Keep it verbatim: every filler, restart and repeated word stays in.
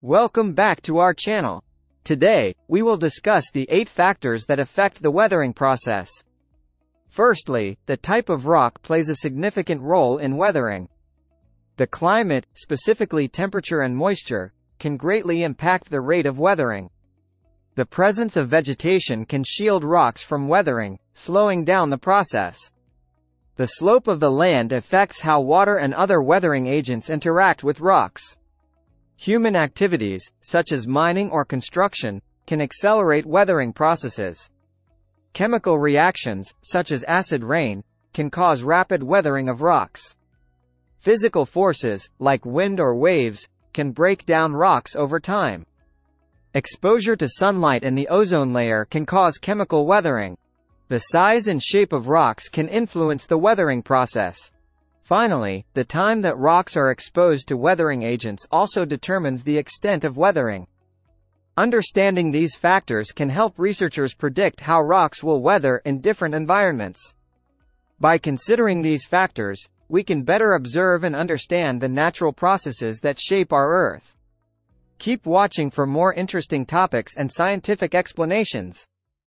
Welcome back to our channel. Today, we will discuss the eight factors that affect the weathering process. Firstly, the type of rock plays a significant role in weathering. The climate, specifically temperature and moisture, can greatly impact the rate of weathering. The presence of vegetation can shield rocks from weathering, slowing down the process. The slope of the land affects how water and other weathering agents interact with rocks. Human activities, such as mining or construction, can accelerate weathering processes. Chemical reactions, such as acid rain, can cause rapid weathering of rocks. Physical forces, like wind or waves, can break down rocks over time. Exposure to sunlight and the ozone layer can cause chemical weathering. The size and shape of rocks can influence the weathering process. Finally, the time that rocks are exposed to weathering agents also determines the extent of weathering. Understanding these factors can help researchers predict how rocks will weather in different environments. By considering these factors, we can better observe and understand the natural processes that shape our Earth. Keep watching for more interesting topics and scientific explanations.